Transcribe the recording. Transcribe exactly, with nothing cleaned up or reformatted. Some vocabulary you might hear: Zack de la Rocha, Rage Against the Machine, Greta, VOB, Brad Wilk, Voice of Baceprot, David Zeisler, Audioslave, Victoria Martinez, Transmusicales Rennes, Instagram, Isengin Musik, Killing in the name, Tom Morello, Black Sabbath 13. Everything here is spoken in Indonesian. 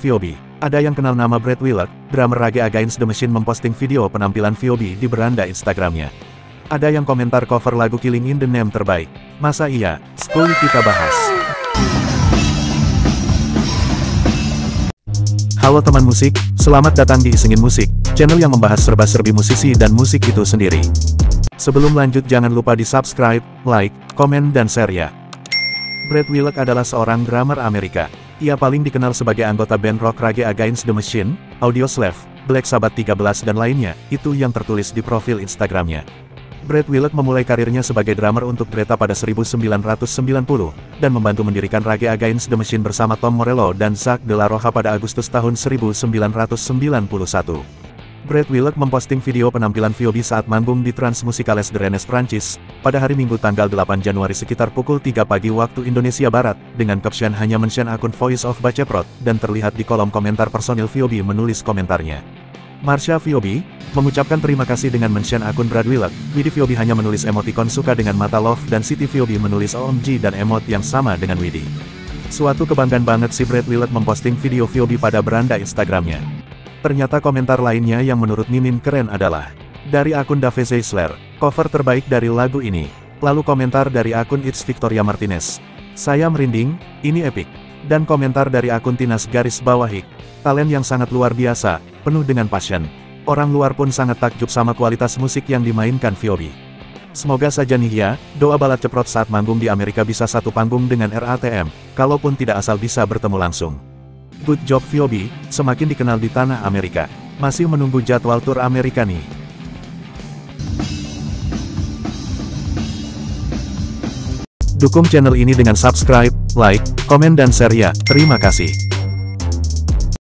V O B. Ada yang kenal nama Brad Wilk, drummer Rage Against the Machine, memposting video penampilan V O B di beranda Instagramnya. Ada yang komentar cover lagu Killing in the Name terbaik. Masa iya? Sekali kita bahas. Halo teman musik, selamat datang di Isengin Musik, channel yang membahas serba-serbi musisi dan musik itu sendiri. Sebelum lanjut jangan lupa di subscribe, like, komen dan share ya. Brad Wilk adalah seorang drummer Amerika. Ia paling dikenal sebagai anggota band rock Rage Against the Machine, Audioslave, Black Sabbath tiga belas dan lainnya, itu yang tertulis di profil Instagramnya. Brad Wilk memulai karirnya sebagai drummer untuk Greta pada seribu sembilan ratus sembilan puluh, dan membantu mendirikan Rage Against the Machine bersama Tom Morello dan Zack de la Rocha pada Agustus tahun seribu sembilan ratus sembilan puluh satu. Brad Wilk memposting video penampilan V O B saat manggung di Transmusicales Rennes, Prancis, pada hari Minggu tanggal delapan Januari sekitar pukul tiga pagi waktu Indonesia Barat, dengan caption hanya mention akun Voice of Baceprot, dan terlihat di kolom komentar personil V O B menulis komentarnya. Marsha V O B mengucapkan terima kasih dengan mention akun Brad Wilk. Widi V O B hanya menulis emoticon suka dengan mata love, dan Siti V O B menulis O M G dan emot yang sama dengan Widi. Suatu kebanggaan banget si Brad Wilk memposting video V O B pada beranda Instagramnya. Ternyata komentar lainnya yang menurut Mimin keren adalah dari akun David Zeisler, cover terbaik dari lagu ini. Lalu komentar dari akun It's Victoria Martinez, saya merinding, ini epic. Dan komentar dari akun Tinas garis bawahi, talent yang sangat luar biasa, penuh dengan passion. Orang luar pun sangat takjub sama kualitas musik yang dimainkan V O B. Semoga saja nih ya, doa balat ceprot saat manggung di Amerika bisa satu panggung dengan R A T M, kalaupun tidak asal bisa bertemu langsung. Good job V O B, semakin dikenal di tanah Amerika. Masih menunggu jadwal tur Amerika nih. Dukung channel ini dengan subscribe, like, komen dan share ya. Terima kasih.